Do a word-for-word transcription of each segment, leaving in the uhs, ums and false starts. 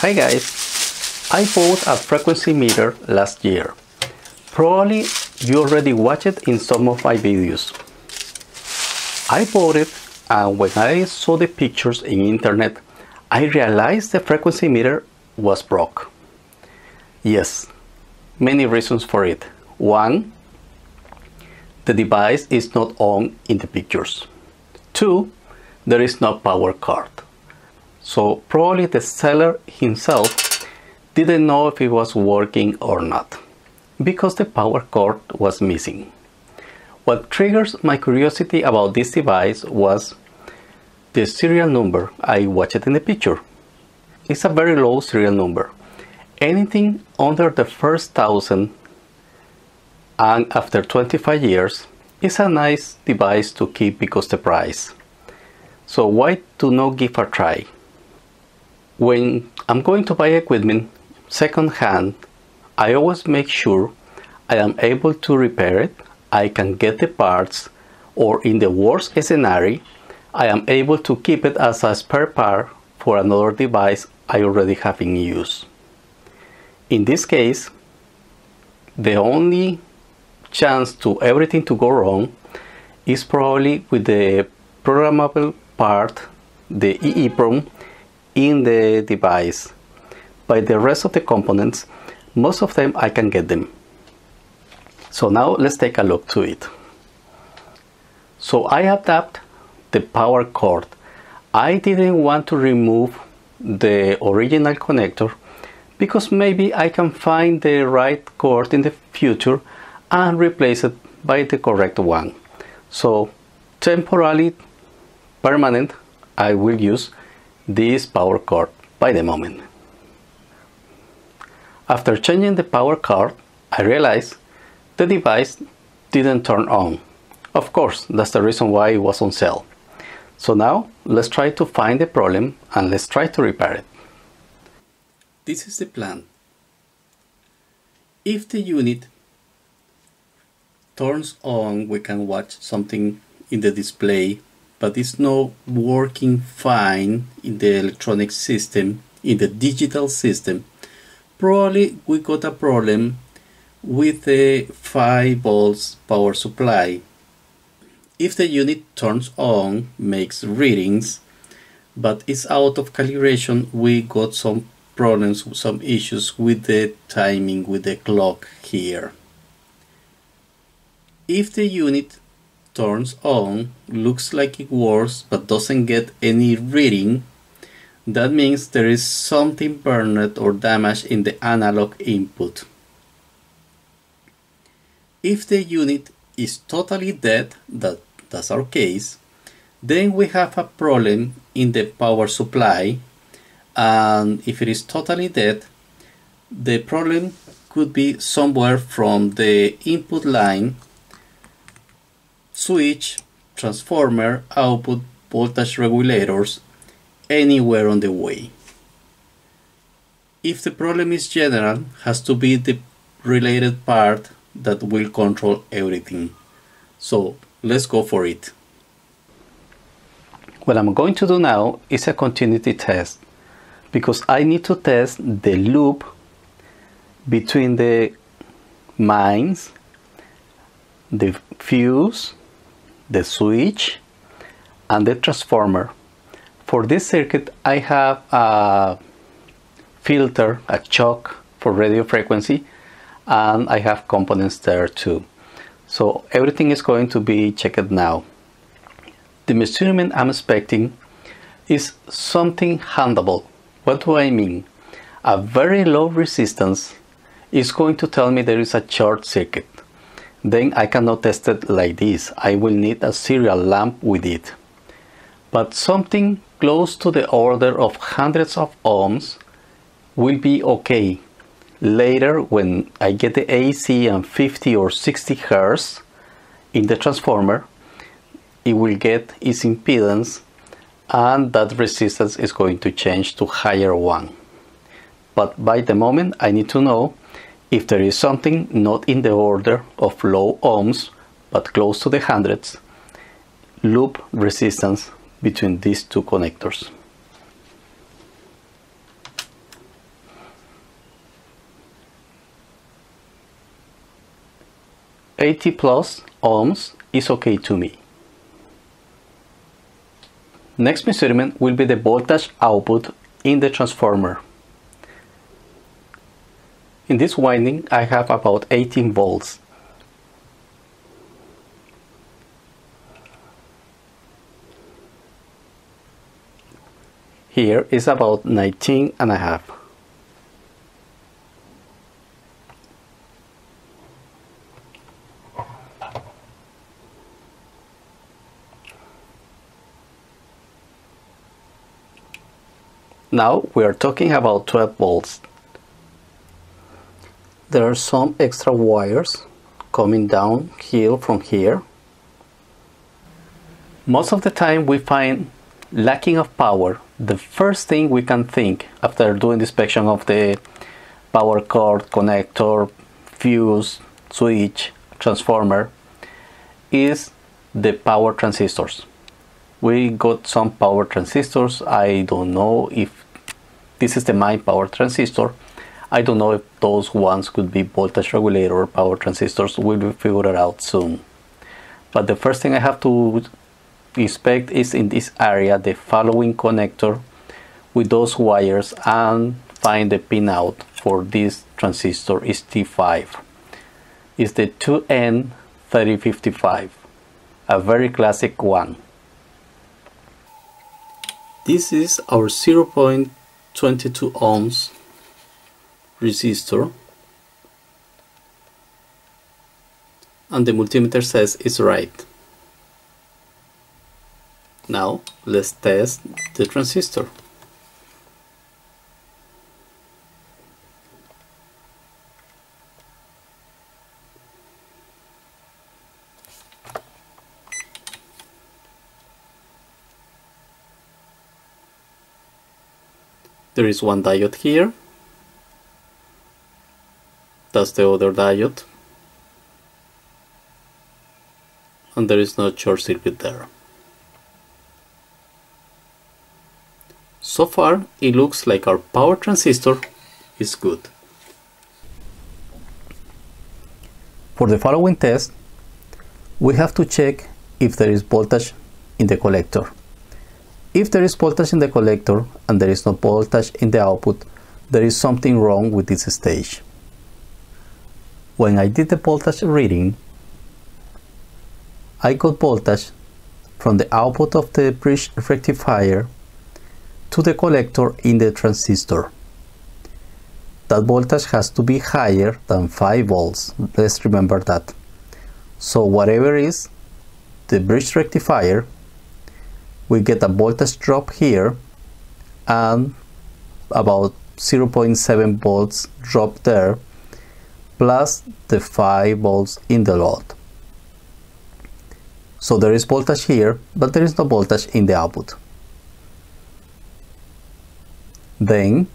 Hi guys, I bought a frequency meter last year. Probably you already watched it in some of my videos. I bought it, and when I saw the pictures in internet, I realized the frequency meter was broke. Yes, many reasons for it. One, the device is not on in the pictures. Two, there is no power card. So probably the seller himself didn't know if it was working or not, because the power cord was missing. What triggers my curiosity about this device was the serial number I watched in the picture. It's a very low serial number. Anything under the first thousand and after twenty-five years is a nice device to keep because the price. So why to not give a try? When I'm going to buy equipment second hand, I always make sure I am able to repair it, I can get the parts, or in the worst scenario, I am able to keep it as a spare part for another device I already have in use. In this case, the only chance to everything to go wrong is probably with the programmable part, the E E PROM, in the device. By the rest of the components, most of them I can get them. So now let's take a look to it. So I adapted the power cord. I didn't want to remove the original connector because maybe I can find the right cord in the future and replace it by the correct one. So temporarily permanent, I will use this power cord by the moment. After changing the power cord, I realized the device didn't turn on. Of course, that's the reason why it was on sale. So now let's try to find the problem and let's try to repair it. This is the plan. If the unit turns on, we can watch something in the display, but it's not working fine in the electronic system, in the digital system. Probably we got a problem with the five volts power supply. If the unit turns on, makes readings, but it's out of calibration, we got some problems, some issues with the timing, with the clock here. If the unit turns on, looks like it works, but doesn't get any reading, that means there is something burned or damaged in the analog input. If the unit is totally dead, that, that's our case, then we have a problem in the power supply, and if it is totally dead, the problem could be somewhere from the input line, switch, transformer, output, voltage regulators, anywhere on the way. If the problem is general, has to be the related part that will control everything. So let's go for it. What I'm going to do now is a continuity test, because I need to test the loop between the mains, the fuse, the switch, and the transformer. For this circuit, I have a filter, a choke for radio frequency, and I have components there too. So everything is going to be checked now. The measurement I'm expecting is something handleable. What do I mean? A very low resistance is going to tell me there is a short circuit. Then I cannot test it like this. I will need a serial lamp with it. But something close to the order of hundreds of ohms will be okay. Later, when I get the A C and fifty or sixty hertz in the transformer, it will get its impedance, and that resistance is going to change to higher one. But by the moment, I need to know if there is something not in the order of low ohms, but close to the hundreds, loop resistance between these two connectors. eighty plus ohms is okay to me. Next measurement will be the voltage output in the transformer. In this winding I have about eighteen volts. Here is about nineteen and a half. Now we are talking about twelve volts. There are some extra wires coming downhill from here. Most of the time we find lacking of power. The first thing we can think after doing the inspection of the power cord, connector, fuse, switch, transformer is the power transistors. We got some power transistors. I don't know if this is the main power transistor. I don't know if those ones could be voltage regulator or power transistors. We will figure it out soon. But the first thing I have to inspect is in this area the following connector with those wires and find the pinout for this transistor is T five. It's the two N thirty fifty-five, a very classic one. This is our zero point two two ohms resistor and the multimeter says it's right. Now let's test the transistor. There is one diode here. That's the other diode. And there is no short circuit there. So far, it looks like our power transistor is good. For the following test, we have to check if there is voltage in the collector. If there is voltage in the collector and there is no voltage in the output, there is something wrong with this stage. When I did the voltage reading, I got voltage from the output of the bridge rectifier to the collector in the transistor. That voltage has to be higher than five volts, let's remember that. So whatever is the bridge rectifier, we get a voltage drop here and about zero point seven volts drop there, plus the five volts in the load. So there is voltage here, but there is no voltage in the output. Then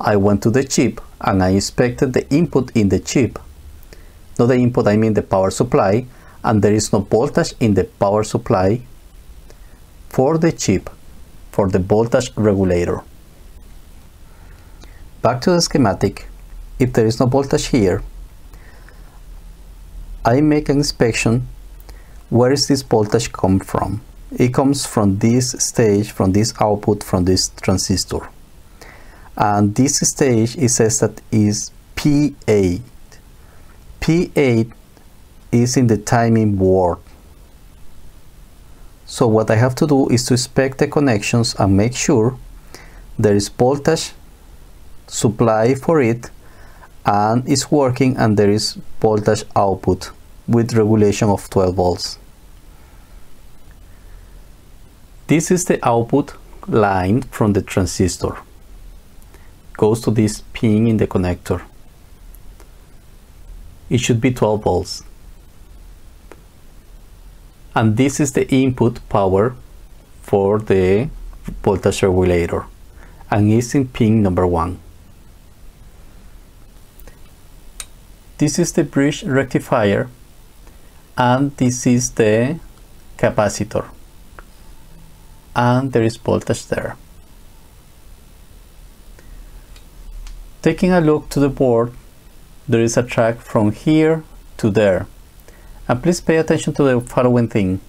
I went to the chip and I inspected the input in the chip. Not the input, I mean the power supply, and there is no voltage in the power supply for the chip, for the voltage regulator. Back to the schematic, if there is no voltage here, I make an inspection. Where is this voltage come from? It comes from this stage, from this output, from this transistor. And this stage, it says that is P eight. P eight is in the timing board. So what I have to do is to inspect the connections and make sure there is voltage supply for it and it's working, and there is voltage output with regulation of twelve volts. This is the output line from the transistor. Goes to this pin in the connector. It should be twelve volts. And this is the input power for the voltage regulator. And it's in pin number one. This is the bridge rectifier. And this is the capacitor. And there is voltage there. Taking a look to the board, there is a track from here to there. And please pay attention to the following thing.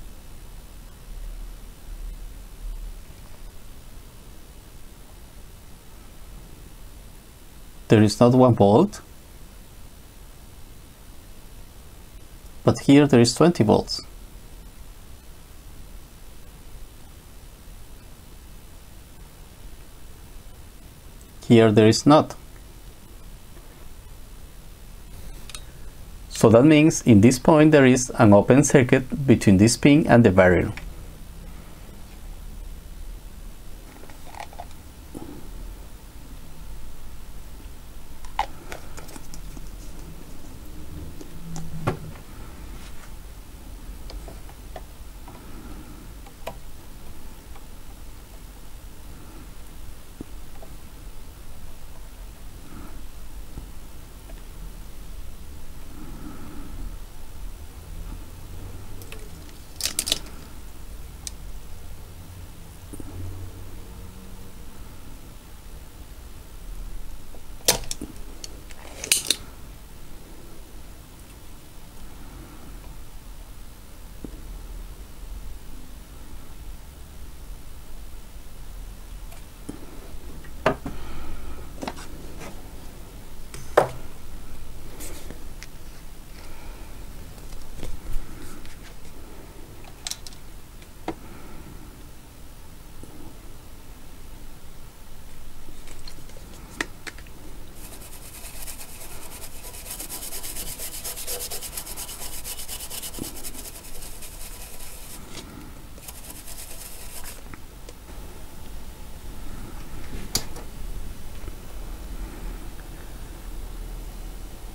There is not one volt, but here there is twenty volts. Here there is not. So that means in this point there is an open circuit between this pin and the barrier.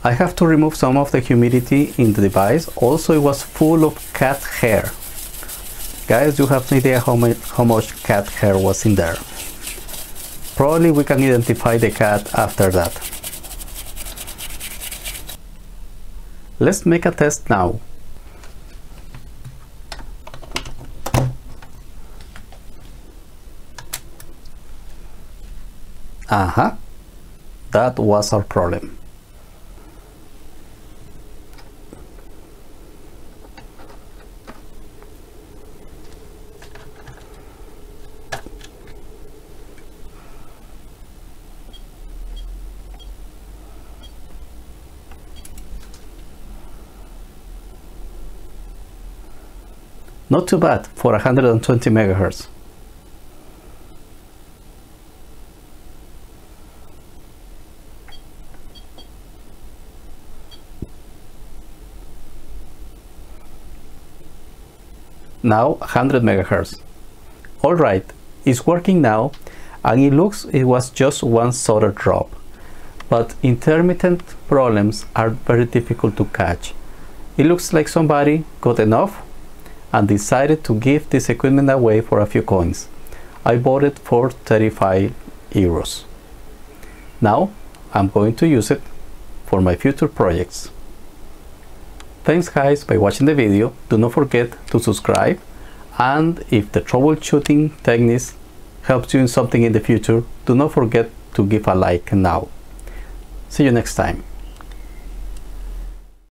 I have to remove some of the humidity in the device. Also, it was full of cat hair. Guys, you have no idea how much, how much cat hair was in there. Probably we can identify the cat after that. Let's make a test now. Uh-huh. That was our problem. Not too bad for one hundred twenty megahertz. Now one hundred megahertz. All right, it's working now, and it looks it was just one solder drop. But intermittent problems are very difficult to catch. It looks like somebody got enough and decided to give this equipment away for a few coins. I bought it for thirty-five euros. Now I'm going to use it for my future projects. Thanks guys for watching the video. Do not forget to subscribe, and if the troubleshooting techniques helps you in something in the future, do not forget to give a like now. See you next time.